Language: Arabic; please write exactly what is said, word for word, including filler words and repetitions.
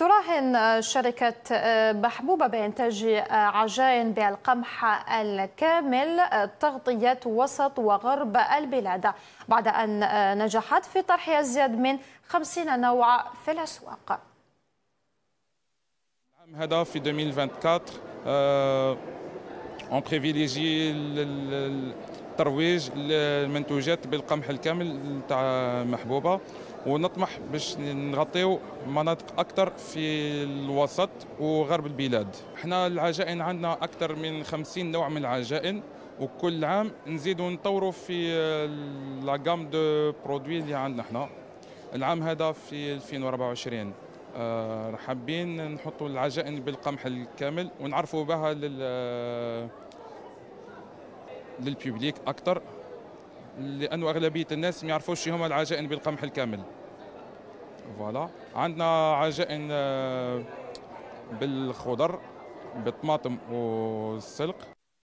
تراهن شركة محبوبة بإنتاج عجائن بالقمح الكامل تغطية وسط وغرب البلاد بعد أن نجحت في طرح أزيد من خمسين نوع في الأسواق. العام هذا في ألفين وأربعة وعشرين on privilégie الترويج للمنتوجات بالقمح الكامل تاع محبوبة، ونطمح باش نغطيو مناطق اكثر في الوسط وغرب البلاد. احنا العجائن عندنا اكثر من خمسين نوع من العجائن، وكل عام نزيدوا نطوروا في لاغام دو برودوي اللي عندنا احنا. العام هذا في ألفين وأربعة وعشرين أه حابين نحطوا العجائن بالقمح الكامل ونعرفوا بها لل للبيبليك اكثر، لانه اغلبيه الناس ما يعرفوش هما العجائن بالقمح الكامل. فوالا عندنا عجائن بالخضر بالطماطم والسلق.